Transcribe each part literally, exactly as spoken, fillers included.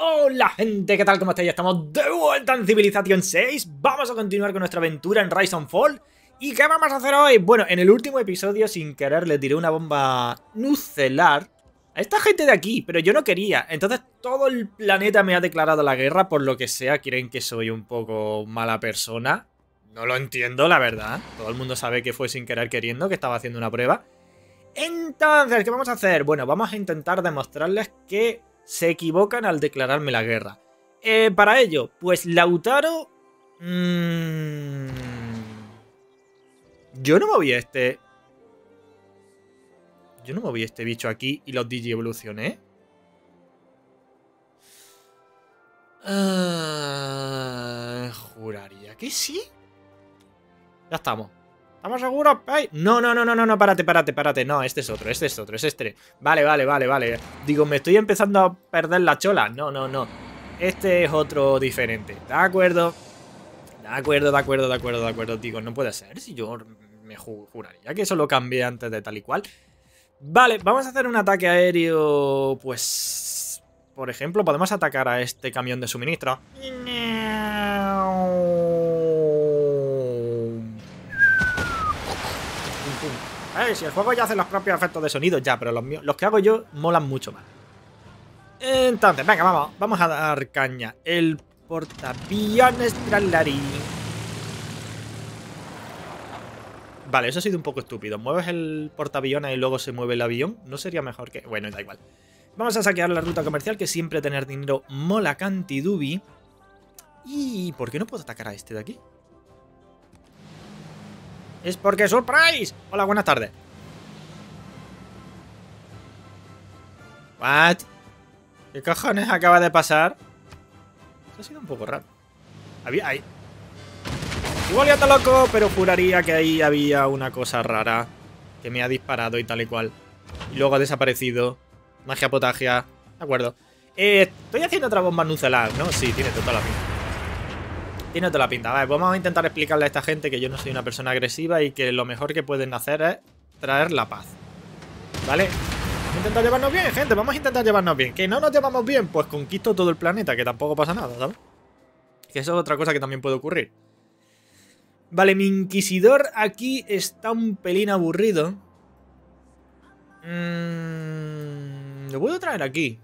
Hola gente, ¿qué tal? ¿Cómo estáis? Estamos de vuelta en Civilization seis. Vamos a continuar con nuestra aventura en Rise and Fall. ¿Y qué vamos a hacer hoy? Bueno, en el último episodio, sin querer, le tiré una bomba nuclear a esta gente de aquí, pero yo no quería. Entonces todo el planeta me ha declarado la guerra, por lo que sea. Creen que soy un poco mala persona. No lo entiendo, la verdad. Todo el mundo sabe que fue sin querer queriendo, que estaba haciendo una prueba. Entonces, ¿qué vamos a hacer? Bueno, vamos a intentar demostrarles que se equivocan al declararme la guerra. Eh, para ello, pues Lautaro... Mmm... Yo no moví a este... Yo no moví a este bicho aquí y los digievolucioné. Uh, juraría que sí. Ya estamos. ¿Estamos seguros? Ay, no, no, no, no, no, párate, párate, párate. No, este es otro, este es otro, es este. Vale, vale, vale, vale. Digo, me estoy empezando a perder la chola. No, no, no. Este es otro diferente. De acuerdo. De acuerdo, de acuerdo, de acuerdo, de acuerdo. Digo, no puede ser si yo me juraría que eso lo cambié antes de tal y cual. Vale, vamos a hacer un ataque aéreo. Pues... Por ejemplo, podemos atacar a este camión de suministro. Eh, si el juego ya hace los propios efectos de sonido, ya, pero los míos, los que hago yo molan mucho más. Entonces, venga, vamos, vamos a dar caña. El portaaviones traslarí. Vale, eso ha sido un poco estúpido. Mueves el portaaviones y luego se mueve el avión. ¿No sería mejor que...? Bueno, da igual. Vamos a saquear la ruta comercial, que siempre tener dinero mola cantidubi. ¿Y por qué no puedo atacar a este de aquí? Es porque surprise. Hola, buenas tardes. What? ¿Qué cojones acaba de pasar? Eso ha sido un poco raro. Había ahí. Igual ya está loco, pero juraría que ahí había una cosa rara que me ha disparado y tal y cual. Y luego ha desaparecido. Magia potagia. De acuerdo. Eh, estoy haciendo otra bomba nucelar, ¿no? Sí, tiene toda la pinta. Tiene toda la pinta. Vale, vamos a intentar explicarle a esta gente que yo no soy una persona agresiva y que lo mejor que pueden hacer es traer la paz. ¿Vale? Vamos a intentar llevarnos bien, gente. Vamos a intentar llevarnos bien. Que no nos llevamos bien, pues conquisto todo el planeta, que tampoco pasa nada, ¿sabes? Que eso es otra cosa que también puede ocurrir. Vale, mi inquisidor aquí está un pelín aburrido. Mm, ¿Lo puedo traer aquí?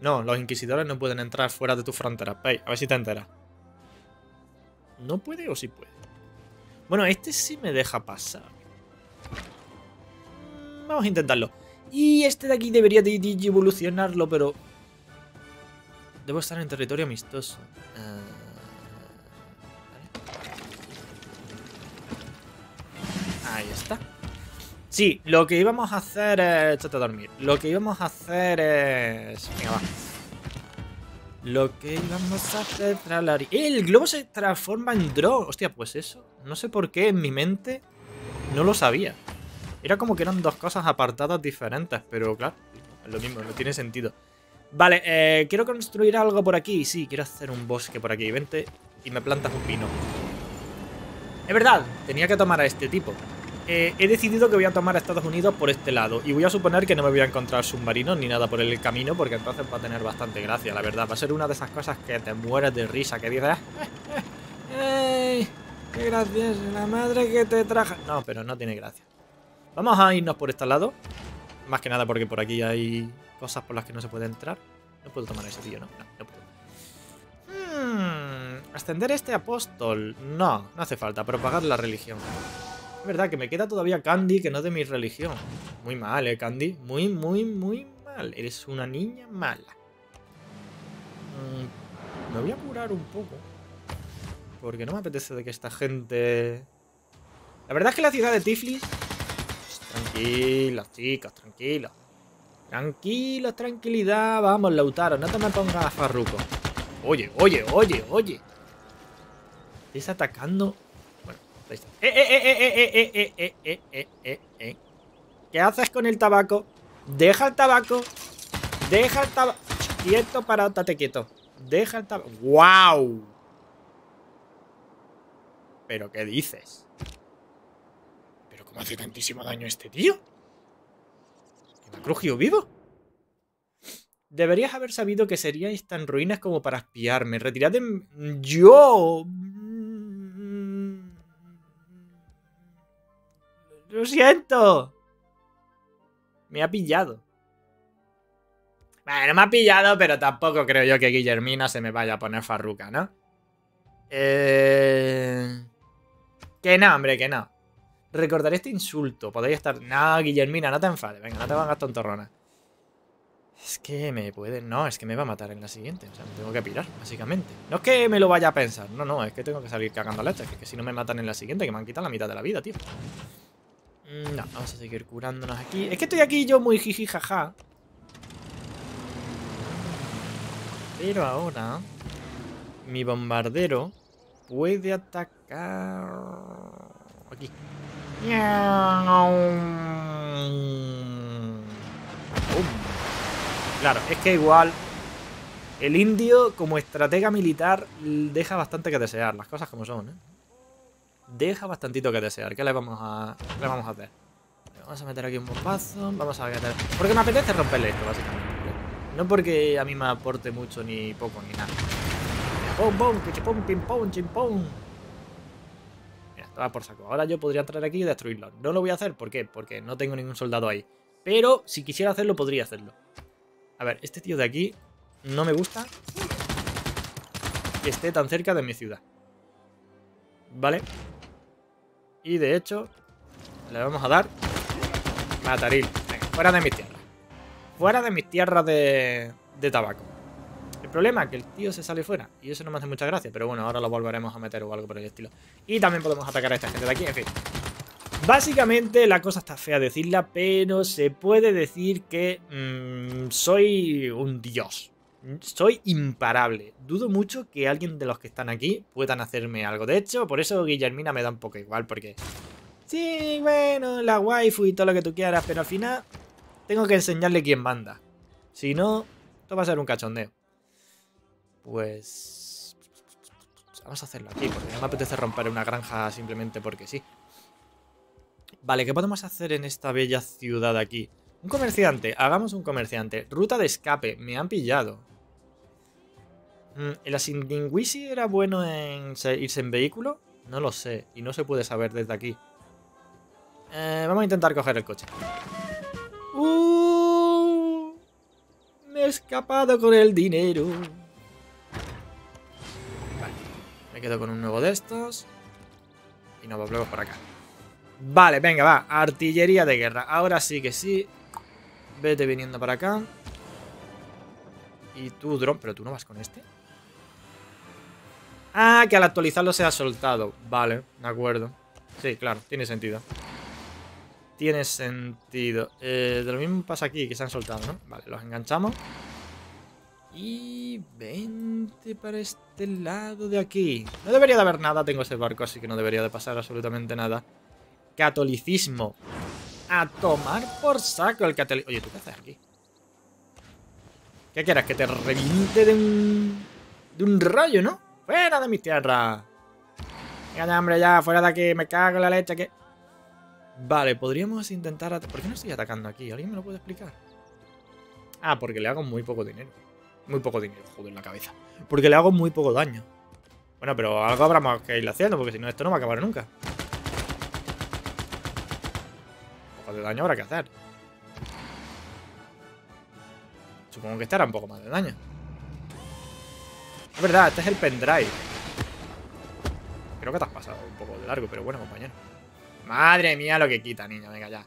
No, los inquisidores no pueden entrar fuera de tus fronteras. Pay, a ver si te enteras. ¿No puede o sí puede? Bueno, este sí me deja pasar. Vamos a intentarlo. Y este de aquí debería de evolucionarlo, pero... Debo estar en territorio amistoso. Uh... ¿Vale? Ahí está. Sí, lo que íbamos a hacer es... Chate a dormir. Lo que íbamos a hacer es... Venga, va. Lo que vamos a hacer... Tralari. El globo se transforma en drone. Hostia, pues eso. No sé por qué en mi mente no lo sabía. Era como que eran dos cosas apartadas diferentes, pero claro, es lo mismo, no tiene sentido. Vale, eh, quiero construir algo por aquí. Sí, quiero hacer un bosque por aquí. Vente y me plantas un pino. Es verdad, tenía que tomar a este tipo. Eh, he decidido que voy a tomar a Estados Unidos por este lado. Y voy a suponer que no me voy a encontrar submarinos ni nada por el camino, porque entonces va a tener bastante gracia, la verdad. Va a ser una de esas cosas que te mueres de risa, que dices... ¡Ey! ¡Qué gracioso! ¡La madre que te traja! No, pero no tiene gracia. Vamos a irnos por este lado. Más que nada porque por aquí hay cosas por las que no se puede entrar. No puedo tomar a ese tío, no. No, no puedo. Hmm, ascender este apóstol. No, no hace falta. Propagar la religión. Verdad que me queda todavía Candy, que no es de mi religión. Muy mal, eh, Candy. Muy, muy, muy mal. Eres una niña mala. Mm, me voy a curar un poco. Porque no me apetece de que esta gente... La verdad es que la ciudad de Tiflis... Pues, tranquilos, chicos, tranquilos. Tranquilos, tranquilidad. Vamos, Lautaro, no te me pongas farruco. Oye, oye, oye, oye. Estás atacando... Eh, eh, eh, eh, eh, eh, eh, eh, eh, eh. ¿Qué haces con el tabaco? Deja el tabaco. Deja el tabaco. Quieto, parado, estate quieto. Deja el tabaco. ¡Wow! ¿Pero qué dices? ¿Pero cómo hace tantísimo daño este tío? ¿Que me ha crujido vivo? Deberías haber sabido que seríais tan ruinas como para espiarme. Retirad de... ¡Yo! ¡Lo siento! Me ha pillado. Bueno, me ha pillado, pero tampoco creo yo que Guillermina se me vaya a poner farruca, ¿no? Eh... Que no, hombre, que no. Recordaré este insulto. Podéis estar... No, Guillermina, no te enfades. Venga, no te hagas tontorrona. Es que me puede... No, es que me va a matar en la siguiente. O sea, me tengo que pirar, básicamente. No es que me lo vaya a pensar. No, no, es que tengo que salir cagando leches. Que, que si no me matan en la siguiente, que me han quitado la mitad de la vida, tío. No, vamos a seguir curándonos aquí. Es que estoy aquí yo muy jiji jaja. Pero ahora... mi bombardero puede atacar... aquí. ¡Bum! Claro, es que igual el indio como estratega militar deja bastante que desear, las cosas como son, ¿eh? Deja bastantito que desear. ¿Qué le vamos a, qué le vamos a hacer? Vamos a meter aquí un bombazo, vamos a meter... Porque me apetece romperle esto, básicamente. No porque a mí me aporte mucho ni poco ni nada. ¡Pum, pum, pichipum, pim, pum, chimpum! Mira, estaba por saco. Ahora yo podría entrar aquí y destruirlo. No lo voy a hacer, ¿por qué? Porque no tengo ningún soldado ahí. Pero si quisiera hacerlo, podría hacerlo. A ver, este tío de aquí no me gusta que esté tan cerca de mi ciudad. Vale. Y de hecho, le vamos a dar mataril. Venga, fuera de mis tierras. Fuera de mis tierras de, de tabaco. El problema es que el tío se sale fuera. Y eso no me hace mucha gracia. Pero bueno, ahora lo volveremos a meter o algo por el estilo. Y también podemos atacar a esta gente de aquí. En fin. Básicamente la cosa está fea decirla, pero se puede decir que mmm, soy un dios. Soy imparable. Dudo mucho que alguien de los que están aquí puedan hacerme algo. De hecho, por eso Guillermina me da un poco igual, porque... sí, bueno, la waifu y todo lo que tú quieras, pero al final tengo que enseñarle quién manda. Si no, esto va a ser un cachondeo. Pues... vamos a hacerlo aquí, porque no me apetece romper una granja simplemente porque sí. Vale, ¿qué podemos hacer en esta bella ciudad aquí? Un comerciante, hagamos un comerciante. Ruta de escape, me han pillado. ¿El Asindingwisi era bueno en irse en vehículo? No lo sé, y no se puede saber desde aquí. Eh, vamos a intentar coger el coche. Uh, me he escapado con el dinero. Vale, me quedo con un nuevo de estos. Y nos volvemos por acá. Vale, venga, va, artillería de guerra. Ahora sí que sí. Vete viniendo para acá. Y tú, dron, pero tú no vas con este. Ah, que al actualizarlo se ha soltado. Vale, de acuerdo. Sí, claro, tiene sentido. Tiene sentido. eh, De lo mismo pasa aquí, que se han soltado, ¿no? Vale, los enganchamos. Y vente para este lado de aquí. No debería de haber nada, tengo ese barco, así que no debería de pasar absolutamente nada. Catolicismo. A tomar por saco el catolicismo. Oye, ¿tú qué haces aquí? ¿Qué quieras? Que te reviente de un... de un rayo, ¿no? ¡Fuera de mis tierras! Venga ya, hombre, ya. Fuera de aquí. Me cago en la leche. Que... vale, podríamos intentar... at... ¿por qué no estoy atacando aquí? ¿Alguien me lo puede explicar? Ah, porque le hago muy poco dinero. Muy poco dinero. Joder, la cabeza. Porque le hago muy poco daño. Bueno, pero algo habrá más que ir haciendo, porque si no, esto no va a acabar nunca. De daño habrá que hacer. Supongo que estará un poco más de daño. Es verdad, este es el pendrive. Creo que te has pasado un poco de largo, pero bueno, compañero. Madre mía lo que quita, niña. Venga ya.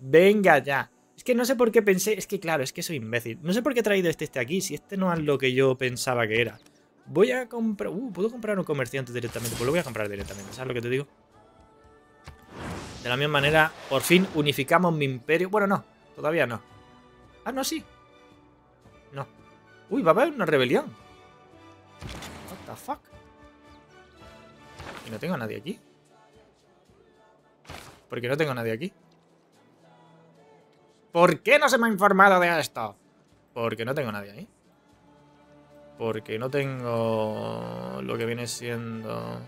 Venga ya. Es que no sé por qué pensé... es que claro, es que soy imbécil. No sé por qué he traído este este aquí, si este no es lo que yo pensaba que era. Voy a comprar... Uh, ¿puedo comprar un comerciante directamente? Pues lo voy a comprar directamente, ¿sabes lo que te digo? De la misma manera, por fin unificamos mi imperio. Bueno, no, todavía no. Ah, no, sí. No. Uy, va a haber una rebelión. What the fuck. ¿Y no tengo a nadie aquí? ¿Por qué no tengo a nadie aquí? ¿Por qué no se me ha informado de esto? Porque no tengo a nadie ahí. Porque no tengo lo que viene siendo...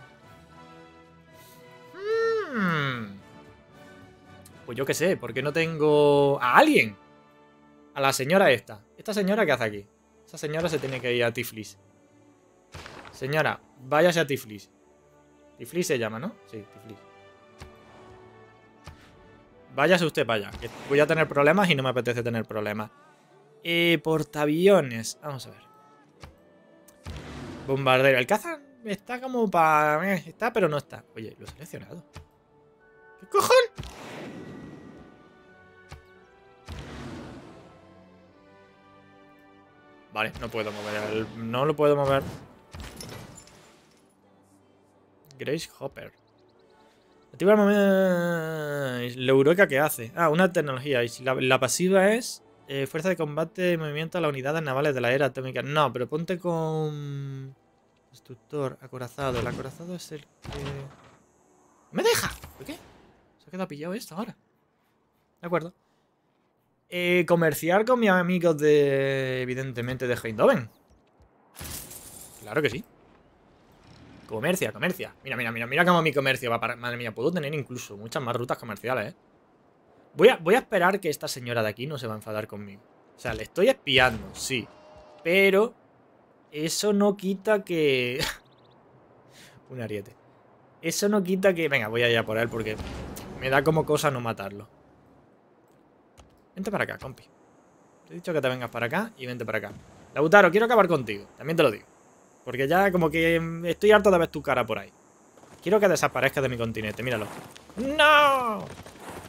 Hmm... pues yo qué sé, porque no tengo a alguien. A A la señora esta. ¿Esta señora qué hace aquí? Esa señora se tiene que ir a Tiflis. Señora, váyase a Tiflis. Tiflis se llama, ¿no? Sí, Tiflis. Váyase usted para allá, que voy a tener problemas y no me apetece tener problemas. Eh, portaaviones. Vamos a ver. Bombardero. El caza está como para... Está, pero no está. Oye, lo he seleccionado. ¿Qué cojón? Vale, no puedo mover el... No lo puedo mover. Grace Hopper. Activa el momento... La Eureka que hace. Ah, una tecnología. Y si la, la pasiva es... Eh, fuerza de combate y movimiento a las unidades navales de la era atómica. No, pero ponte con... Destructor, acorazado. El acorazado es el que... ¡Me deja! ¿Por qué? Se ha quedado pillado esto ahora. De acuerdo. Eh, comerciar con mis amigos de... Evidentemente de Heindhoven. Claro que sí. Comercia, comercia. Mira, mira, mira, mira cómo mi comercio va para... Madre mía, puedo tener incluso muchas más rutas comerciales, ¿eh? Voy a, voy a esperar que esta señora de aquí no se va a enfadar conmigo. O sea, le estoy espiando, sí. Pero... Eso no quita que... Un ariete. Eso no quita que... Venga, voy a ir a por él porque... Me da como cosa no matarlo. Vente para acá, compi. Te he dicho que te vengas para acá y vente para acá. Lautaro, quiero acabar contigo. También te lo digo. Porque ya como que estoy harto de ver tu cara por ahí. Quiero que desaparezcas de mi continente, míralo. ¡No!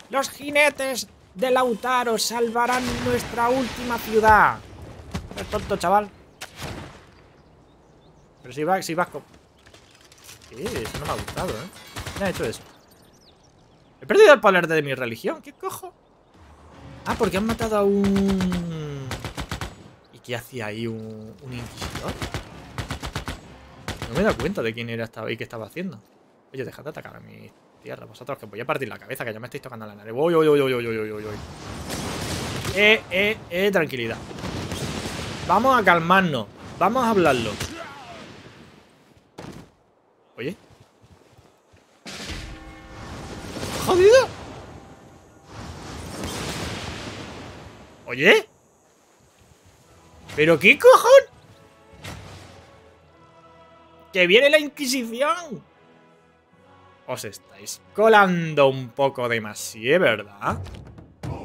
¡Los jinetes de Lautaro salvarán nuestra última ciudad! ¿Eres tonto, chaval? Pero si vas, si vas con... ¿Qué? Eso no me ha gustado, ¿eh? ¿Quién ha hecho eso? He perdido el poder de mi religión. ¿Qué cojo? Ah, porque han matado a un... ¿Y qué hacía ahí un, un inquisidor? No me he dado cuenta de quién era esta... y qué estaba haciendo. Oye, dejad de atacar a mi tierra. Vosotros, que voy a partir la cabeza, que ya me estáis tocando la nariz. Uy, uy, uy, uy, uy, uy, uy, uy. Eh, eh, eh, tranquilidad. Vamos a calmarnos. Vamos a hablarlo. Oye. ¡Jodido! ¿Oye? ¿Pero qué cojón? ¡Que viene la Inquisición! Os estáis colando un poco demasiado, ¿verdad?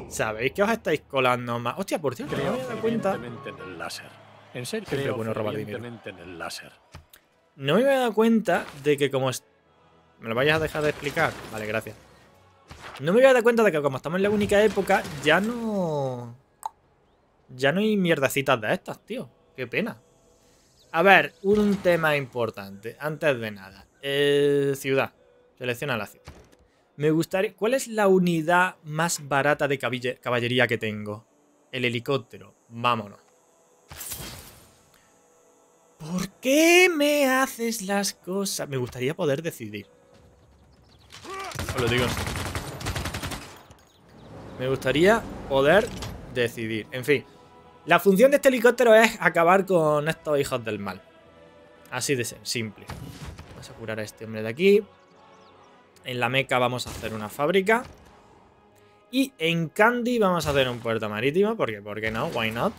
¿Sabéis que os estáis colando más? Hostia, por cierto, no me había dado cuenta. En el láser. En serio, siempre es bueno robar dinero. En el láser. No me había dado cuenta de que como... Es... ¿Me lo vayas a dejar de explicar? Vale, gracias. No me había dado cuenta de que como estamos en la única época, ya no... Ya no hay mierdecitas de estas, tío. Qué pena. A ver, un tema importante. Antes de nada. Eh, ciudad. Selecciona la ciudad. Me gustaría... ¿Cuál es la unidad más barata de caballería que tengo? El helicóptero. Vámonos. ¿Por qué me haces las cosas? Me gustaría poder decidir. Os lo digo. Me gustaría poder... decidir. En fin, la función de este helicóptero es acabar con estos hijos del mal. Así de simple. Vamos a curar a este hombre de aquí. En la Meca vamos a hacer una fábrica. Y en Candy vamos a hacer un puerto marítimo. Porque, ¿por qué no? Why not?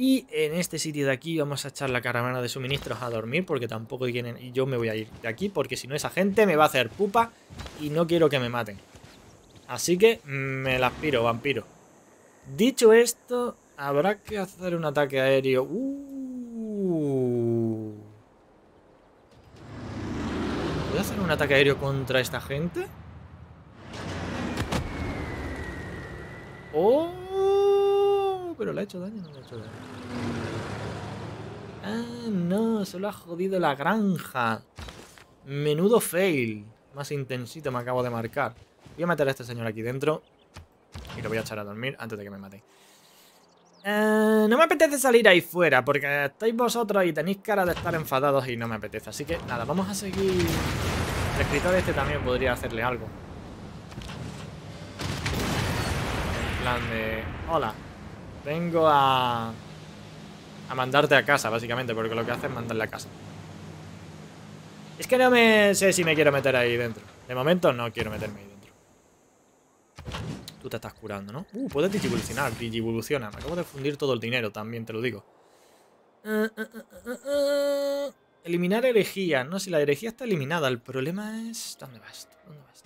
Y en este sitio de aquí vamos a echar la caravana de suministros a dormir. Porque tampoco quieren... Y yo me voy a ir de aquí. Porque si no, esa gente me va a hacer pupa. Y no quiero que me maten. Así que me las piro, vampiro. Dicho esto, habrá que hacer un ataque aéreo. Uh. ¿Puedo hacer un ataque aéreo contra esta gente? ¡Oh! Pero le ha hecho daño, no le ha hecho daño. Ah, no, solo ha jodido la granja. Menudo fail. Más intensito me acabo de marcar. Voy a meter a este señor aquí dentro. Y lo voy a echar a dormir antes de que me maten. Eh, no me apetece salir ahí fuera, porque estáis vosotros y tenéis cara de estar enfadados y no me apetece. Así que nada, vamos a seguir. El escritor este también podría hacerle algo. En plan de... Hola, vengo a... A mandarte a casa, básicamente, porque lo que hace es mandarle a casa. Es que no me sé si me quiero meter ahí dentro. De momento no quiero meterme ahí dentro. Tú te estás curando, ¿no? Uh, puedes digivolucionar. Digivoluciona. Me acabo de fundir todo el dinero también, te lo digo. Uh, uh, uh, uh, uh. Eliminar herejía. No, si la herejía está eliminada. El problema es... ¿Dónde vas? ¿Dónde vas?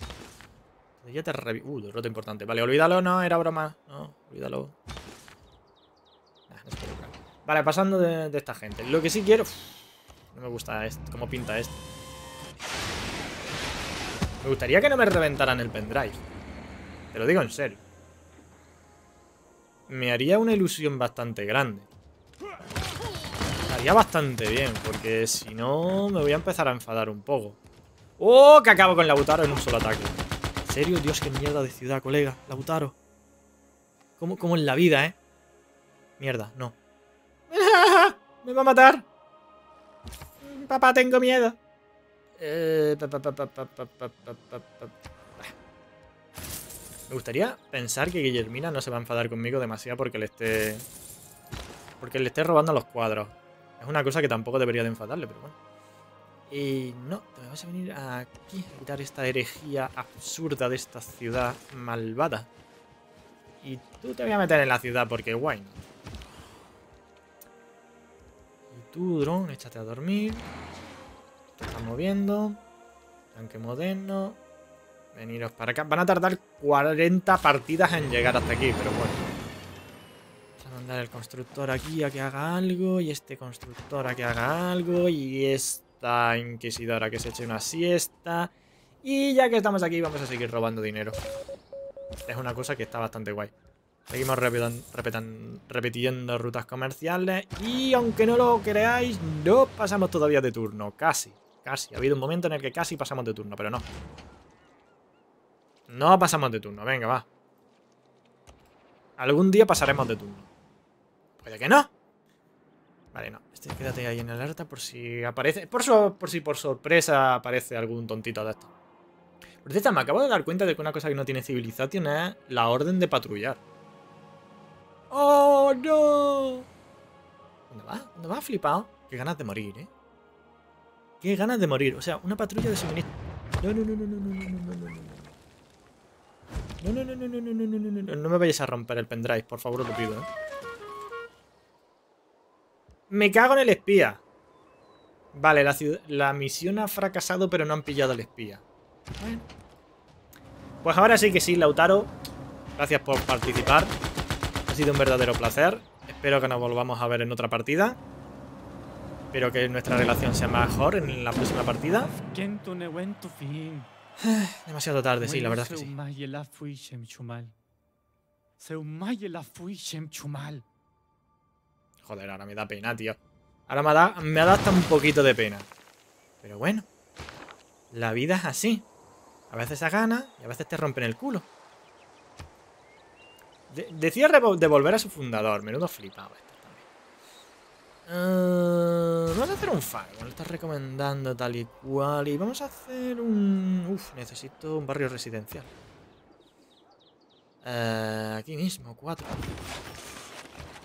Ya te revi... Uh, derrota importante. Vale, olvídalo. No, era broma. No, olvídalo. Nah, no se puede buscar. Vale, pasando de, de esta gente. Lo que sí quiero... Uf, no me gusta esto. Cómo pinta esto. Me gustaría que no me reventaran el pendrive. Te lo digo en serio. Me haría una ilusión bastante grande. Haría bastante bien, porque si no me voy a empezar a enfadar un poco. ¡Oh! Que acabo con Lautaro en un solo ataque. ¿En serio? Dios, qué mierda de ciudad, colega. Lautaro. Como, como en la vida, ¿eh? Mierda, no. ¡Me va a matar! Papá, tengo miedo. Eh, pa, pa, pa, pa, pa, pa, pa, pa, pa. Me gustaría pensar que Guillermina no se va a enfadar conmigo demasiado porque le esté... Porque le esté robando los cuadros. Es una cosa que tampoco debería de enfadarle, pero bueno. Y no, te vas a venir aquí a quitar esta herejía absurda de esta ciudad malvada. Y tú te voy a meter en la ciudad porque guay, ¿no? Y tú, dron, échate a dormir. Te estás moviendo. Tanque moderno. Veniros para acá. Van a tardar cuarenta partidas en llegar hasta aquí, pero bueno. Vamos a mandar el constructor aquí a que haga algo. Y este constructor a que haga algo. Y esta inquisidora que se eche una siesta. Y ya que estamos aquí, vamos a seguir robando dinero. Es una cosa que está bastante guay. Seguimos repetan, repetan, repitiendo rutas comerciales. Y aunque no lo creáis, no pasamos todavía de turno. Casi, casi. Ha habido un momento en el que casi pasamos de turno, pero no. No pasamos de turno, venga, va. Algún día pasaremos de turno. Puede que no. Vale, no. Este, quédate ahí en alerta por si aparece... Por, so, por si por sorpresa aparece algún tontito de esto. Por cierto, me acabo de dar cuenta de que una cosa que no tiene Civilization es la orden de patrullar. ¡Oh, no! ¿Dónde va? ¿Dónde va, flipado? Qué ganas de morir, ¿eh? Qué ganas de morir. O sea, una patrulla de suministro. No, no, no, no, no, no, no, no, no. No, no, no, no, no, no, no, no, no, no me vayas a romper el pendrive, por favor, lo pido, ¿eh? Me cago en el espía. Vale, la, ciudad, la misión ha fracasado, pero no han pillado al espía. Bueno. Pues ahora sí que sí, Lautaro. Gracias por participar. Ha sido un verdadero placer. Espero que nos volvamos a ver en otra partida. Espero que nuestra relación sea mejor en la próxima partida. Demasiado tarde, sí, la verdad es que sí. Joder, ahora me da pena, tío. Ahora me da, me da hasta un poquito de pena. Pero bueno, la vida es así. A veces se gana y a veces te rompen el culo. De, decía devolver a su fundador. Menudo flipado este también. Uh, vamos a hacer un faro. Me lo estás recomendando tal y cual. Y vamos a hacer un... Uf, necesito un barrio residencial. Uh, aquí mismo, cuatro.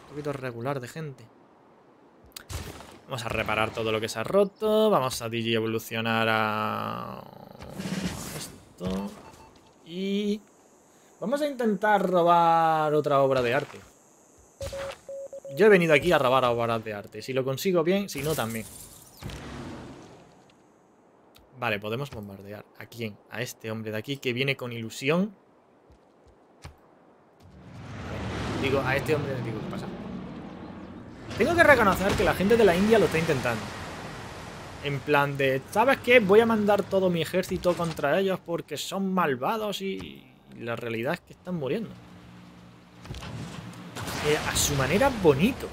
Un poquito regular de gente. Vamos a reparar todo lo que se ha roto. Vamos a digievolucionar a... esto. Y... vamos a intentar robar otra obra de arte. Yo he venido aquí a robar obras de arte. Si lo consigo bien, si no también. Vale, podemos bombardear. ¿A quién? A este hombre de aquí que viene con ilusión. Digo, a este hombre... Digo, ¿qué pasa? Tengo que reconocer que la gente de la India lo está intentando. En plan de, ¿sabes qué? Voy a mandar todo mi ejército contra ellos porque son malvados y... la realidad es que están muriendo. Eh, a su manera bonito.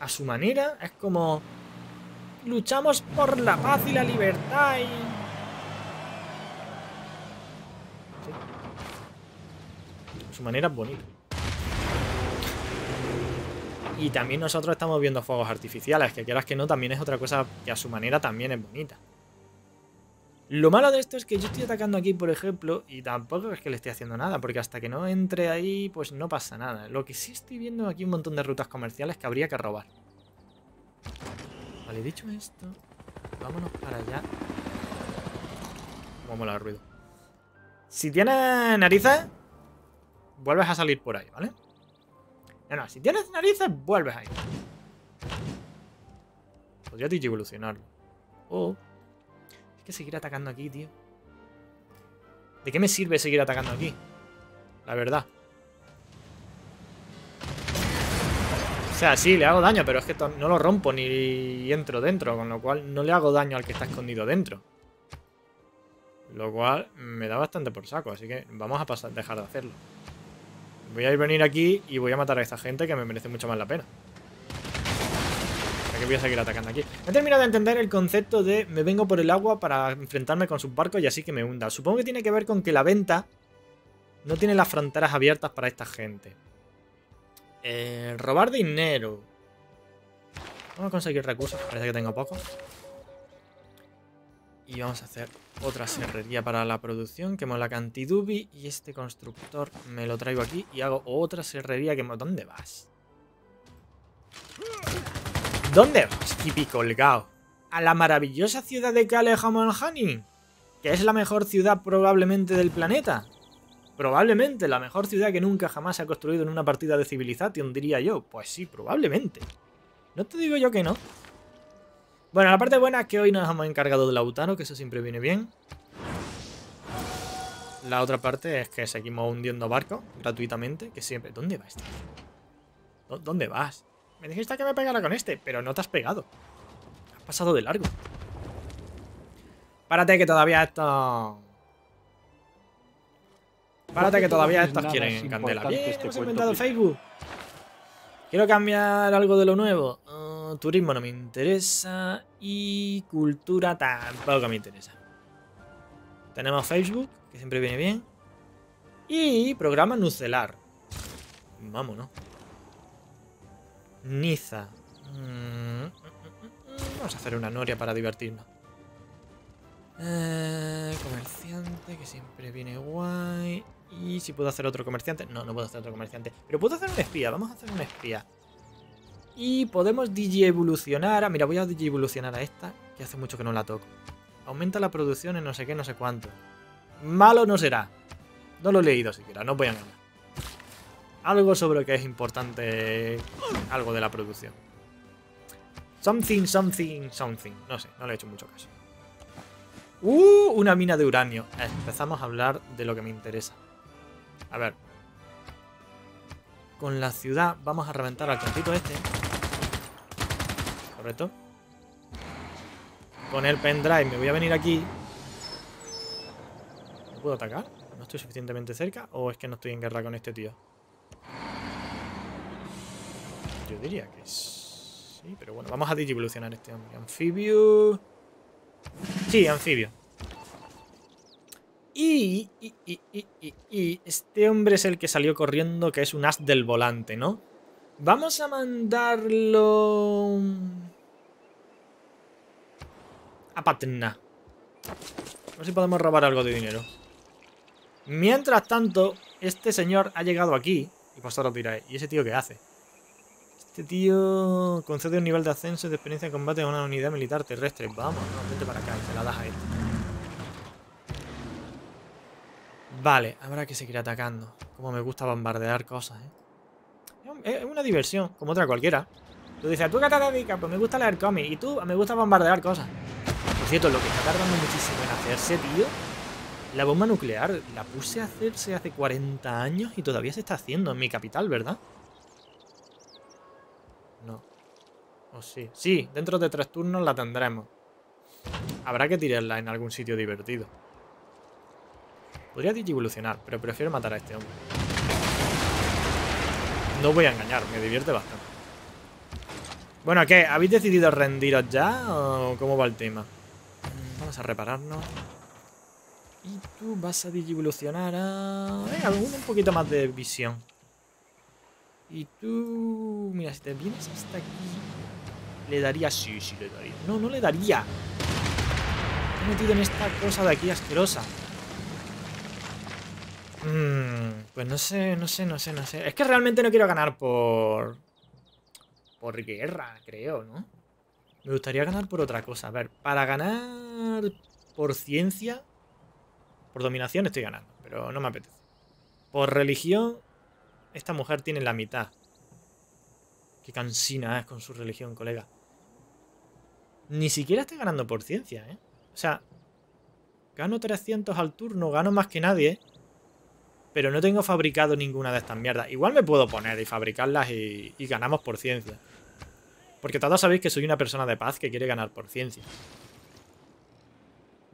A su manera es como... luchamos por la paz y la libertad y... ¿sí? A su manera es bonito. Y también nosotros estamos viendo fuegos artificiales, que quieras que no, también es otra cosa que a su manera también es bonita. Lo malo de esto es que yo estoy atacando aquí, por ejemplo, y tampoco es que le esté haciendo nada, porque hasta que no entre ahí, pues no pasa nada. Lo que sí estoy viendo aquí un montón de rutas comerciales que habría que robar. Vale, dicho esto, vámonos para allá. Vamos a molar el ruido. Si tienes narices, vuelves a salir por ahí, ¿vale? No, no, si tienes narices, vuelves ahí. Podría digivolucionarlo. Oh. Es que seguir atacando aquí, tío. ¿De qué me sirve seguir atacando aquí? La verdad. O sea, sí, le hago daño, pero es que no lo rompo ni entro dentro, con lo cual no le hago daño al que está escondido dentro. Lo cual me da bastante por saco, así que vamos a pasar, dejar de hacerlo. Voy a ir venir aquí y voy a matar a esta gente que me merece mucho más la pena. Que voy a seguir atacando aquí. He terminado de entender el concepto de me vengo por el agua para enfrentarme con sus barcos y así que me hunda. Supongo que tiene que ver con que la venta no tiene las fronteras abiertas para esta gente. Eh, robar dinero. Vamos a conseguir recursos. Parece que tengo pocos. Y vamos a hacer otra serrería para la producción. Quemo la cantidubi y este constructor me lo traigo aquí y hago otra serrería. Que... ¿Dónde vas? ¿Dónde vas, tipi colgado? A la maravillosa ciudad de Kalehamonhani, que es la mejor ciudad probablemente del planeta. Probablemente la mejor ciudad que nunca jamás se ha construido en una partida de Civilization, diría yo. Pues sí, probablemente. No te digo yo que no. Bueno, la parte buena es que hoy nos hemos encargado de Lautaro, que eso siempre viene bien. La otra parte es que seguimos hundiendo barcos gratuitamente, que siempre... ¿Dónde vas, tío? ¿Dónde vas? Me dijiste que me pegara con este, pero no te has pegado. Has pasado de largo. Párate que todavía estos... Párate que todavía estos quieren candela. Bien, hemos inventado Facebook. Quiero cambiar algo de lo nuevo. Uh, turismo no me interesa. Y cultura tampoco me interesa. Tenemos Facebook, que siempre viene bien. Y programa nucelar. Vámonos. Niza. Mm, mm, mm, vamos a hacer una noria para divertirnos. Eh, comerciante, que siempre viene guay. Y si puedo hacer otro comerciante. No, no puedo hacer otro comerciante. Pero puedo hacer un espía. Vamos a hacer un espía. Y podemos digievolucionar. Ah, mira, voy a digievolucionar a esta, que hace mucho que no la toco. Aumenta la producción en no sé qué, no sé cuánto. Malo no será. No lo he leído siquiera. No voy a ganar. Algo sobre lo que es importante. Algo de la producción. Something, something, something. No sé, no le he hecho mucho caso. ¡Uh! Una mina de uranio. Empezamos a hablar de lo que me interesa. A ver. Con la ciudad vamos a reventar al tontito este. ¿Correcto? Con el pendrive me voy a venir aquí. ¿No puedo atacar? ¿No estoy suficientemente cerca? ¿O es que no estoy en guerra con este tío? Yo diría que sí, pero bueno, vamos a digievolucionar este hombre. Anfibio. Sí, anfibio. Y, y, y, y, y, y este hombre es el que salió corriendo, que es un as del volante, ¿no? Vamos a mandarlo a Patna. A ver si podemos robar algo de dinero. Mientras tanto, este señor ha llegado aquí. Y vosotros diréis, ¿y ese tío qué hace? Este tío concede un nivel de ascenso y de experiencia en combate a una unidad militar terrestre. Vamos, no, vente para acá y te la das a él. Vale, habrá que seguir atacando. Como me gusta bombardear cosas, ¿eh? Es una diversión, como otra cualquiera. Tú dices, ¿tú qué te dedicas? Pues me gusta leer cómics. Y tú, me gusta bombardear cosas. Por cierto, lo que está tardando muchísimo en hacerse, tío. La bomba nuclear la puse a hacerse hace cuarenta años y todavía se está haciendo en mi capital, ¿verdad? No. O sí. Sí, dentro de tres turnos la tendremos. Habrá que tirarla en algún sitio divertido. Podría digievolucionar, pero prefiero matar a este hombre. No voy a engañar, me divierte bastante. Bueno, ¿qué? ¿Habéis decidido rendiros ya? ¿O cómo va el tema? Vamos a repararnos. Y tú vas a digievolucionar a... Eh, algún un poquito más de visión. Y tú... Mira, si te vienes hasta aquí... Le daría... Sí, sí, le daría. No, no le daría. Me he metido en esta cosa de aquí asquerosa. Mm, pues no sé, no sé, no sé, no sé. Es que realmente no quiero ganar por... Por guerra, creo, ¿no? Me gustaría ganar por otra cosa. A ver, para ganar por ciencia... Por dominación estoy ganando, pero no me apetece. Por religión Esta mujer tiene la mitad. Qué cansina es con su religión, colega. Ni siquiera está ganando por ciencia, ¿eh? O sea, gano trescientos al turno, gano más que nadie, pero no tengo fabricado ninguna de estas mierdas. Igual me puedo poner y fabricarlas y, y ganamos por ciencia. Porque todos sabéis que soy una persona de paz que quiere ganar por ciencia.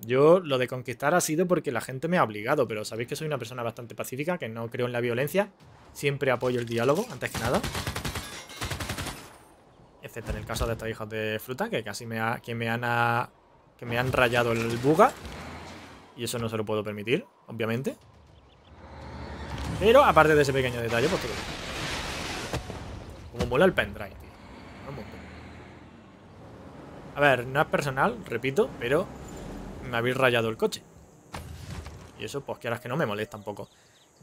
Yo lo de conquistar ha sido porque la gente me ha obligado, pero sabéis que soy una persona bastante pacífica, que no creo en la violencia. Siempre apoyo el diálogo, antes que nada. Excepto en el caso de estos hijos de fruta, que casi me, ha, que me, han, a, que me han rayado el buga. Y eso no se lo puedo permitir, obviamente. Pero, aparte de ese pequeño detalle, pues todo bien. Como mola el pendrive, tío. A ver, no es personal, repito, pero me habéis rayado el coche. Y eso, pues que ahora es que no me molesta un poco.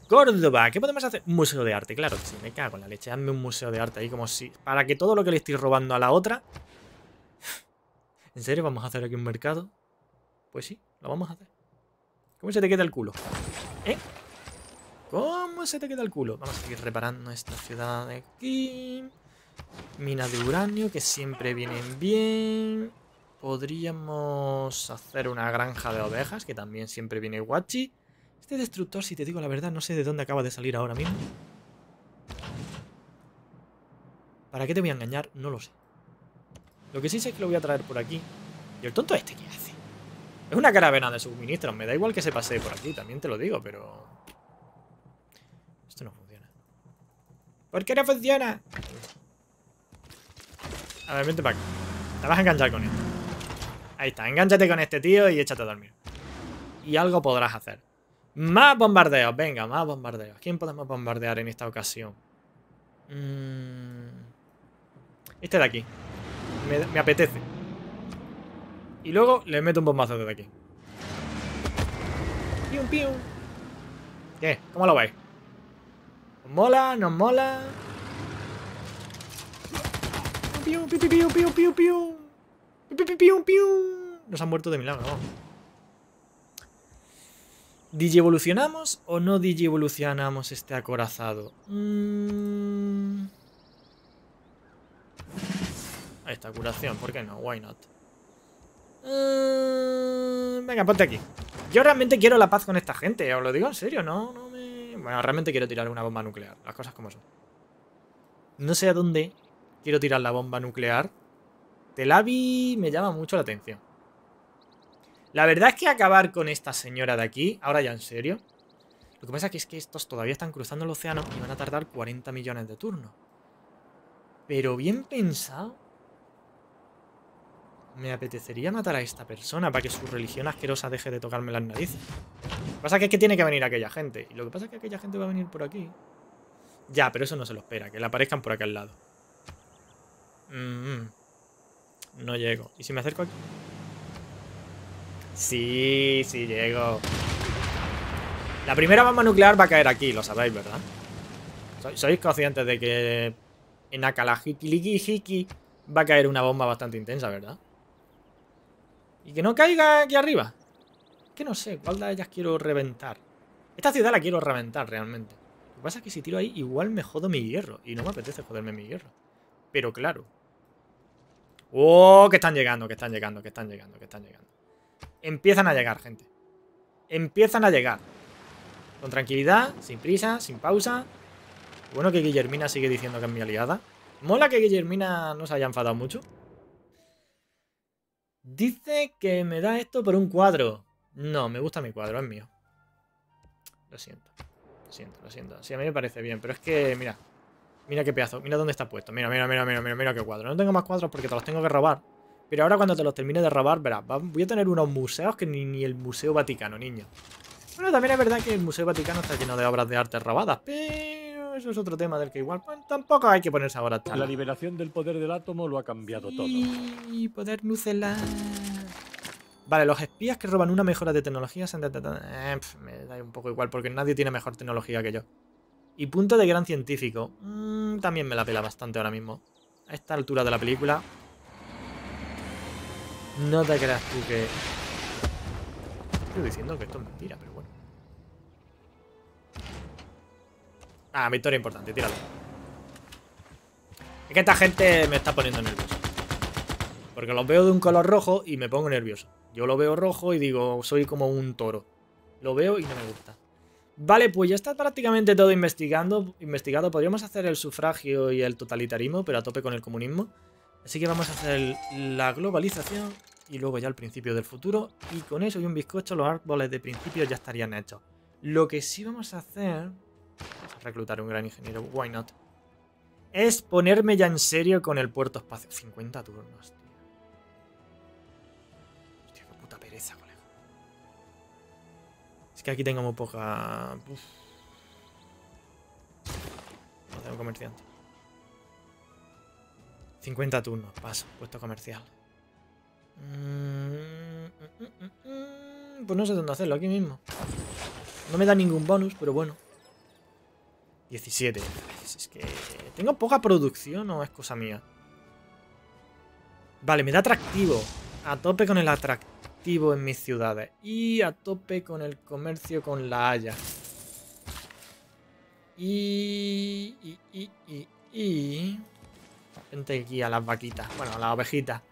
Córdoba, ¿qué podemos hacer? Un museo de arte, claro, sí, me cago en la leche. Hazme un museo de arte ahí como si... Para que todo lo que le estoy robando a la otra... ¿En serio vamos a hacer aquí un mercado? Pues sí, lo vamos a hacer. ¿Cómo se te queda el culo? ¿Eh? ¿Cómo se te queda el culo? Vamos a seguir reparando esta ciudad de aquí. Minas de uranio, que siempre vienen bien. Podríamos hacer una granja de ovejas, que también siempre viene guachi. Este destructor, si te digo la verdad, no sé de dónde acaba de salir ahora mismo. ¿Para qué te voy a engañar? No lo sé. Lo que sí sé es que lo voy a traer por aquí. ¿Y el tonto este qué hace? Es una caravana de suministros. Me da igual que se pase por aquí, también te lo digo, pero... Esto no funciona. ¿Por qué no funciona? A ver, vente para acá. Te vas a enganchar con esto. Ahí está, engánchate con este tío y échate a dormir. Y algo podrás hacer. Más bombardeos, venga, más bombardeos. ¿Quién podemos bombardear en esta ocasión? Este de aquí. Me, me apetece. Y luego le meto un bombazo desde aquí. Pium, pium. ¿Qué? ¿Cómo lo veis? ¿Nos mola? ¿Nos mola? Piu, piu, piu, piu, piu, piu. Piu, piu, piu, piu. Nos han muerto de milagro. No. ¿Digievolucionamos o no digievolucionamos este acorazado? Mm... Ahí está, curación. ¿Por qué no? Why not? Uh... Venga, ponte aquí. Yo realmente quiero la paz con esta gente. Os lo digo en serio, no, no me... Bueno, realmente quiero tirar una bomba nuclear. Las cosas como son. No sé a dónde... Quiero tirar la bomba nuclear. Tel Aviv me llama mucho la atención. La verdad es que acabar con esta señora de aquí, ahora ya en serio. Lo que pasa es que estos todavía están cruzando el océano y van a tardar cuarenta millones de turnos. Pero bien pensado. Me apetecería matar a esta persona para que su religión asquerosa deje de tocarme las narices. Lo que pasa es que tiene que venir aquella gente. Y lo que pasa es que aquella gente va a venir por aquí. Ya, pero eso no se lo espera, que le aparezcan por acá al lado. Mm-hmm. No llego. ¿Y si me acerco aquí? Sí, sí llego. La primera bomba nuclear va a caer aquí, lo sabéis, ¿verdad? Sois conscientes de que en Akalajikiliquijiki va a caer una bomba bastante intensa, ¿verdad? Y que no caiga aquí arriba. Que no sé, ¿cuál de ellas quiero reventar? Esta ciudad la quiero reventar realmente. Lo que pasa es que si tiro ahí igual me jodo mi hierro. Y no me apetece joderme mi hierro. Pero claro. Oh, que están llegando, que están llegando, que están llegando, que están llegando. Empiezan a llegar, gente. Empiezan a llegar. Con tranquilidad, sin prisa, sin pausa. Bueno, que Guillermina sigue diciendo que es mi aliada. Mola que Guillermina no se haya enfadado mucho. Dice que me da esto por un cuadro. No, me gusta mi cuadro, es mío. Lo siento. Lo siento, lo siento. Sí, a mí me parece bien, pero es que, mira. Mira qué pedazo, mira dónde está puesto. Mira, mira, mira, mira, mira, mira qué cuadro. No tengo más cuadros porque te los tengo que robar. Pero ahora cuando te los termine de robar, verás, voy a tener unos museos que ni, ni el Museo Vaticano, niño. Bueno, también es verdad que el Museo Vaticano está lleno de obras de arte robadas, pero eso es otro tema del que igual pues, tampoco hay que ponerse ahora. Tala. La liberación del poder del átomo lo ha cambiado sí, todo. Y poder nucelar. Vale, los espías que roban una mejora de tecnología se han... Eh, pf, me da un poco igual porque nadie tiene mejor tecnología que yo. Y punto de gran científico. Mm, también me la pela bastante ahora mismo. A esta altura de la película. No te creas tú que... Estoy diciendo que esto es mentira, pero bueno. Ah, victoria importante, tíralo. Es que esta gente me está poniendo nervioso. Porque los veo de un color rojo y me pongo nervioso. Yo lo veo rojo y digo, soy como un toro. Lo veo y no me gusta. Vale, pues ya está prácticamente todo investigando, investigado. Podríamos hacer el sufragio y el totalitarismo, pero a tope con el comunismo. Así que vamos a hacer el, la globalización y luego ya el principio del futuro. Y con eso y un bizcocho, los árboles de principio ya estarían hechos. Lo que sí vamos a hacer... Vamos a reclutar a un gran ingeniero, why not. Es ponerme ya en serio con el puerto espacio. cincuenta turnos, tío. Hostia, qué puta pereza, colega. Es que aquí tengo muy poca... Uf. Vamos a hacer un comerciante. cincuenta turnos, paso, puesto comercial. Pues no sé dónde hacerlo, aquí mismo. No me da ningún bonus, pero bueno. diecisiete. Es que... ¿Tengo poca producción o es cosa mía? Vale, me da atractivo. A tope con el atractivo en mis ciudades. Y a tope con el comercio con La Haya. Y... Y... Y... Y... y... Vente aquí a las vaquitas. Bueno, a las ovejitas.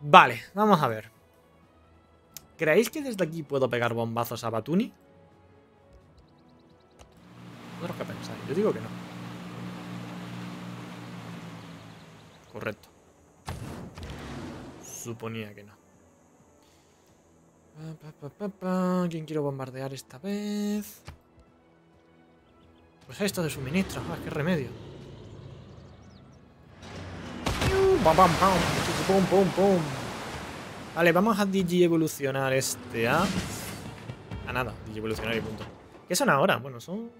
Vale, vamos a ver. ¿Creéis que desde aquí puedo pegar bombazos a Batumi? ¿Qué pensáis? Yo digo que no. Correcto. Suponía que no. ¿Quién quiero bombardear esta vez? Pues esto de suministro. Ah, qué remedio. Vale, vamos a digievolucionar este a... A nada, digievolucionar y punto. ¿Qué son ahora? Bueno, son...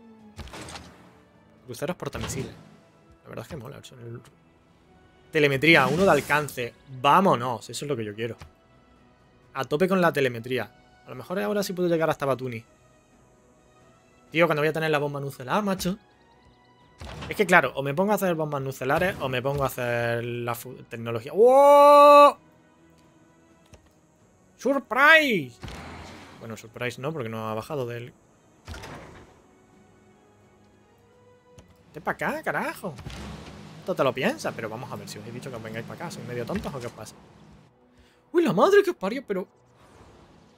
Cruceros portamisiles. La verdad es que mola. Son el... Telemetría, uno de alcance. Vámonos, eso es lo que yo quiero. A tope con la telemetría. A lo mejor ahora sí puedo llegar hasta Batumi. Tío, cuando voy a tener la bomba nucelar, macho. Es que claro, o me pongo a hacer bombas nucelares o me pongo a hacer la tecnología. ¡Wow! ¡Surprise! Bueno, surprise no, porque no ha bajado del... Vete para acá, carajo. Esto te lo piensas, pero vamos a ver si os he dicho que os vengáis para acá. ¿Sois medio tontos o qué os pasa? Uy, la madre que os parió, pero...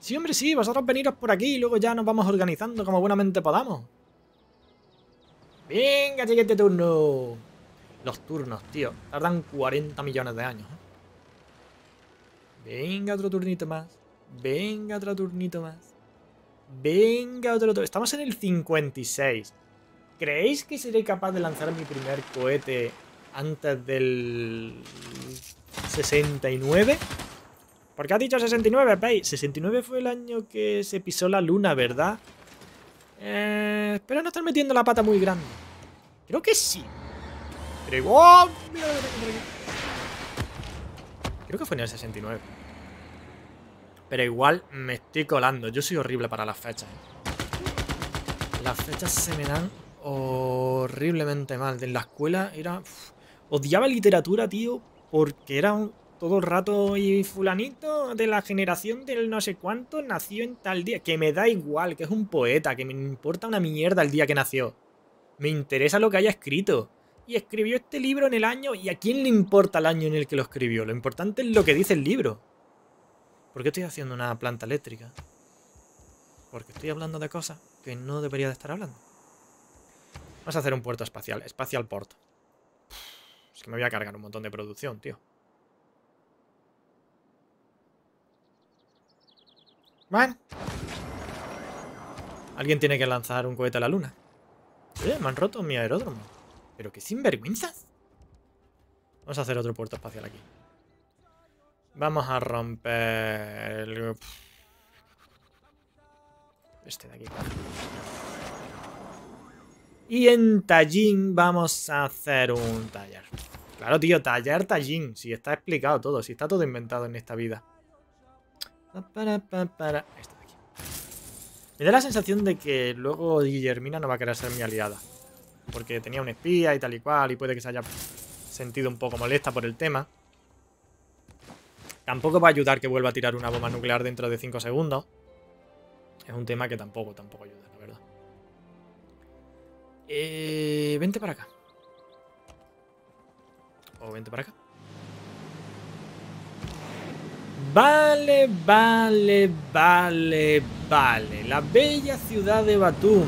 Sí, hombre, sí, vosotros veniros por aquí y luego ya nos vamos organizando como buenamente podamos. Venga, siguiente turno. Los turnos, tío, tardan cuarenta millones de años. Venga, otro turnito más. Venga, otro turnito más. Venga, otro turno. Estamos en el cincuenta y seis. ¿Creéis que seré capaz de lanzar mi primer cohete antes del sesenta y nueve? ¿Por qué has dicho sesenta y nueve, Pei? sesenta y nueve fue el año que se pisó la luna, ¿verdad? Eh, espero no estar metiendo la pata muy grande. Creo que sí. Pero igual... Creo que fue en el sesenta y nueve. Pero igual me estoy colando. Yo soy horrible para las fechas. Las fechas se me dan... horriblemente mal. En la escuela era... Uf, odiaba literatura, tío, porque era un, todo el rato y fulanito de la generación del no sé cuánto nació en tal día. Que me da igual, que es un poeta, que me importa una mierda el día que nació. Me interesa lo que haya escrito. Y escribió este libro en el año... ¿Y a quién le importa el año en el que lo escribió? Lo importante es lo que dice el libro. ¿Por qué estoy haciendo una planta eléctrica? Porque estoy hablando de cosas que no debería de estar hablando. Vamos a hacer un puerto espacial. Espacial port. Es que me voy a cargar un montón de producción, tío. Bueno. Alguien tiene que lanzar un cohete a la luna. Eh, me han roto mi aeródromo. Pero qué sinvergüenzas. Vamos a hacer otro puerto espacial aquí. Vamos a romper... El... Este de aquí, claro. Y en Tallín vamos a hacer un taller. Claro, tío, taller Tallín. Si está explicado todo, si está todo inventado en esta vida. Para, para, para. Esta de aquí. Me da la sensación de que luego Guillermina no va a querer ser mi aliada. Porque tenía un espía y tal y cual, y puede que se haya sentido un poco molesta por el tema. Tampoco va a ayudar que vuelva a tirar una bomba nuclear dentro de cinco segundos. Es un tema que tampoco, tampoco ayuda, la verdad. Eh, vente para acá. O vente para acá. Vale, vale, vale, vale. La bella ciudad de Batumi,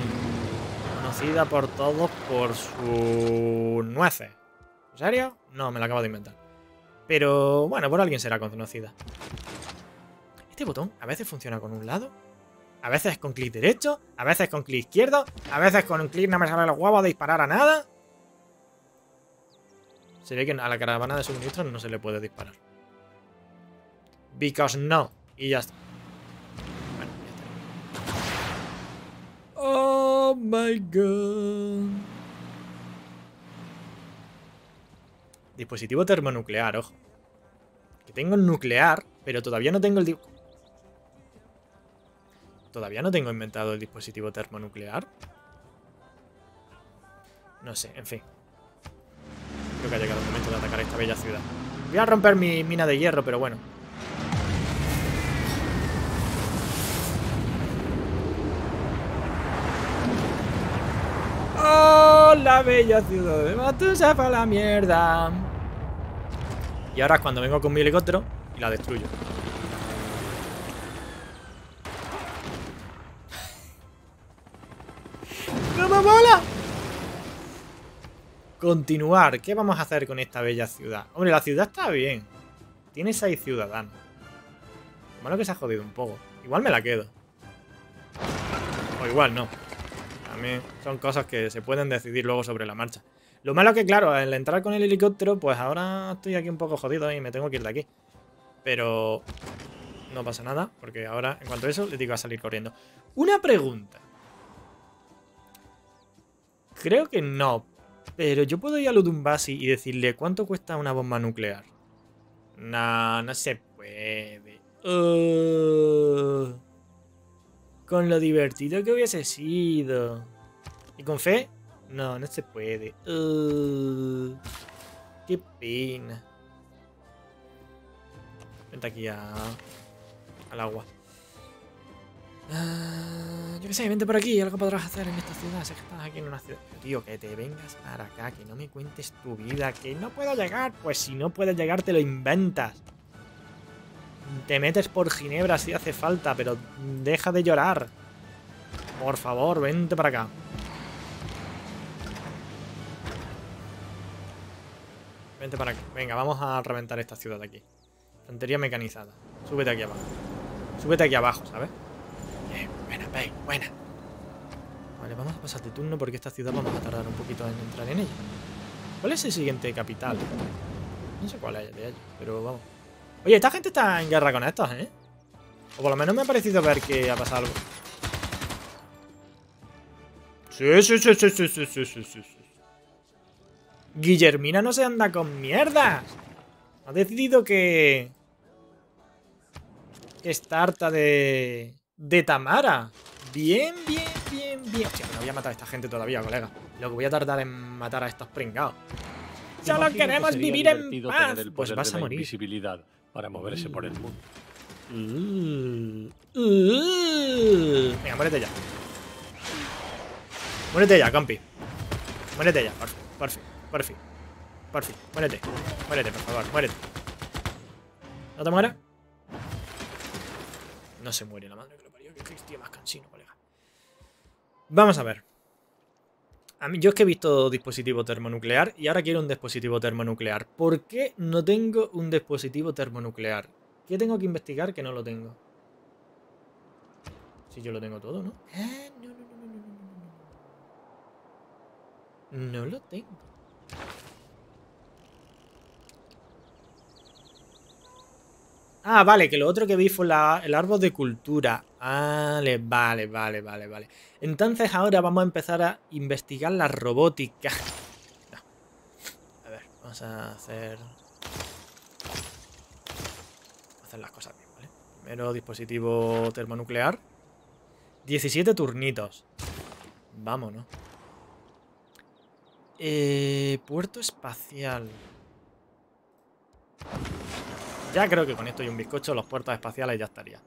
conocida por todos por sus nueces. ¿En serio? No, me la acabo de inventar. Pero bueno, por alguien será conocida. Este botón a veces funciona con un lado, a veces con clic derecho, a veces con clic izquierdo, a veces con un clic no me sale los huevos de disparar a nada. Se ve que a la caravana de suministros no se le puede disparar. Because no. Y ya está. Bueno, ya está. Oh my god. Dispositivo termonuclear, ojo. Que tengo el nuclear, pero todavía no tengo el... Todavía no tengo inventado el dispositivo termonuclear. No sé, en fin. Creo que ha llegado el momento de atacar esta bella ciudad. Voy a romper mi mina de hierro, pero bueno. ¡Oh, la bella ciudad de Batumi se va a la mierda! Y ahora es cuando vengo con mi helicóptero y la destruyo. ¡No me mola! Continuar. ¿Qué vamos a hacer con esta bella ciudad? Hombre, la ciudad está bien. Tiene seis ciudadanos. Lo malo que se ha jodido un poco. Igual me la quedo. O igual no. También son cosas que se pueden decidir luego sobre la marcha. Lo malo que, claro, al entrar con el helicóptero, pues ahora estoy aquí un poco jodido y me tengo que ir de aquí. Pero no pasa nada, porque ahora, en cuanto a eso, le digo a salir corriendo. Una pregunta. Creo que no. Pero yo puedo ir a Ludumbasi y decirle cuánto cuesta una bomba nuclear. No, no se puede. Uh, con lo divertido que hubiese sido. ¿Y con fe? No, no se puede. Uh, qué pena. Vente aquí a, al agua. Uh, yo qué sé, vente por aquí, algo podrás hacer en esta ciudad, sé que estás aquí en una ciudad. Tío, que te vengas para acá, que no me cuentes tu vida, que no puedo llegar. Pues si no puedes llegar, te lo inventas. Te metes por Ginebra si hace falta, pero deja de llorar. Por favor, vente para acá. Vente para acá. Venga, vamos a reventar esta ciudad de aquí. Frontería mecanizada. Súbete aquí abajo. Súbete aquí abajo, ¿sabes? Buena, Pei, buena. Vale, vamos a pasar de turno porque esta ciudad vamos a tardar un poquito en entrar en ella. ¿Cuál es el siguiente capital? No sé cuál es de ella, pero vamos. Oye, esta gente está en guerra con estos, ¿eh? O por lo menos me ha parecido ver que ha pasado algo. Sí, sí, sí, sí, sí, sí, sí, sí, sí. Guillermina no se anda con mierdas. Ha decidido que... Que está harta de... De Tamara. Bien, bien, bien, bien. Hostia, que no voy a matar a esta gente todavía, colega. Lo que voy a tardar en matar a estos pringados. Ya lo queremos que vivir en paz. Pues vas a morir. Invisibilidad para moverse mm. por el mundo. Mm. Mm. Venga, muérete ya. Muérete ya, campi. Muérete ya, por fin, por fin, por fin. Por fin, muérete. Muérete, por favor, muérete. ¿No te mueras? No se muere la madre que lo parió. Que tío más cansino, colega. Vamos a ver. A mí, yo es que he visto dispositivo termonuclear y ahora quiero un dispositivo termonuclear. ¿Por qué no tengo un dispositivo termonuclear? ¿Qué tengo que investigar que no lo tengo? Si yo lo tengo todo, ¿no? Eh, no, no, no, no, no, no, no. No lo tengo. Ah, vale, que lo otro que vi fue la, el árbol de cultura. Vale, vale, vale, vale, vale. Entonces ahora vamos a empezar a investigar la robótica. No. A ver, vamos a hacer... Vamos a hacer las cosas bien, ¿vale? Primero dispositivo termonuclear. diecisiete turnitos. Vámonos. Eh, puerto espacial. Ya creo que con esto y un bizcocho, los puertos espaciales ya estaría.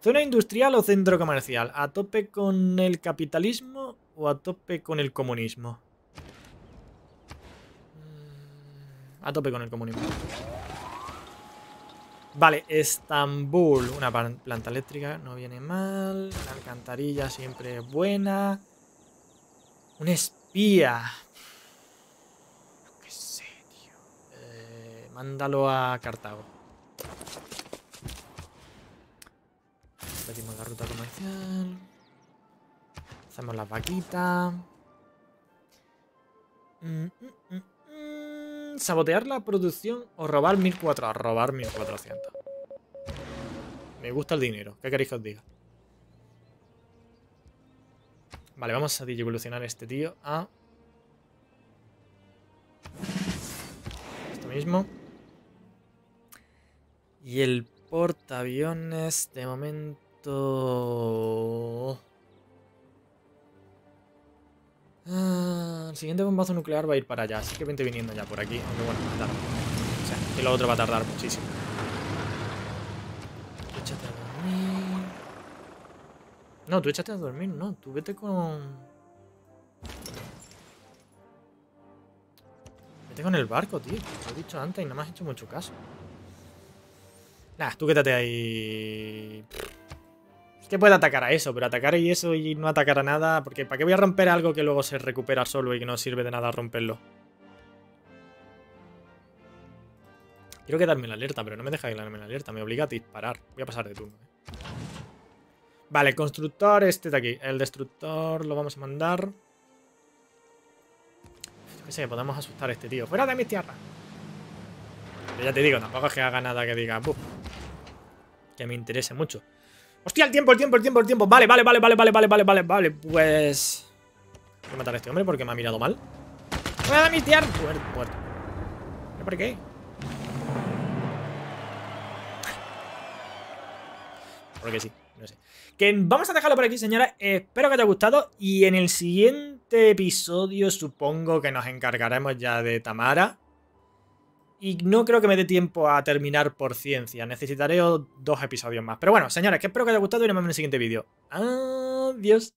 Zona industrial o centro comercial. ¿A tope con el capitalismo o o a tope con el comunismo. A tope con el comunismo. Vale, Estambul. Una planta eléctrica no viene mal. La alcantarilla siempre es buena. Un espía. No que sé, tío. Eh, mándalo a Cartago. Repetimos la ruta comercial. Hacemos las vaquitas. Mm, mm, mm. Sabotear la producción o robar mil cuatrocientos. Robar mil cuatrocientos. Me gusta el dinero. ¿Qué queréis que os diga? Vale, vamos a evolucionar este tío a esto mismo. Y el portaaviones de momento... Ah, el siguiente bombazo nuclear va a ir para allá. Así que vente viniendo ya por aquí. Aunque bueno, va a tardar. O sea, que lo otro va a tardar muchísimo. Tú échate a dormir. No, tú échate a dormir, no. Tú vete con... Vete con el barco, tío. Te lo he dicho antes y no me has hecho mucho caso. Nah, tú quédate ahí... Que puede atacar a eso, pero atacar y eso y no atacar a nada, porque ¿para qué voy a romper algo que luego se recupera solo y que no sirve de nada romperlo? Quiero quedarme en la alerta, pero no me deja quedarme en la alerta, me obliga a disparar. Voy a pasar de turno. ¿eh? Vale, el constructor este de aquí. El destructor lo vamos a mandar. Yo qué sé, podemos asustar a este tío. ¡Fuera de mis tierras! Pero ya te digo, tampoco es que haga nada que diga ¡buf! Que me interese mucho. ¡Hostia, el tiempo, el tiempo, el tiempo, el tiempo! Vale, vale, vale, vale, vale, vale, vale, vale, vale, pues... Voy a matar a este hombre porque me ha mirado mal. ¡Voy a mitear! Muerto, muerto. ¿Por qué? Porque sí, no sé. Que vamos a dejarlo por aquí, señora. Espero que te haya gustado y en el siguiente episodio supongo que nos encargaremos ya de Tamara. Y no creo que me dé tiempo a terminar por ciencia. Necesitaré dos episodios más. Pero bueno, señores, que espero que os haya gustado y nos vemos en el siguiente vídeo. Adiós.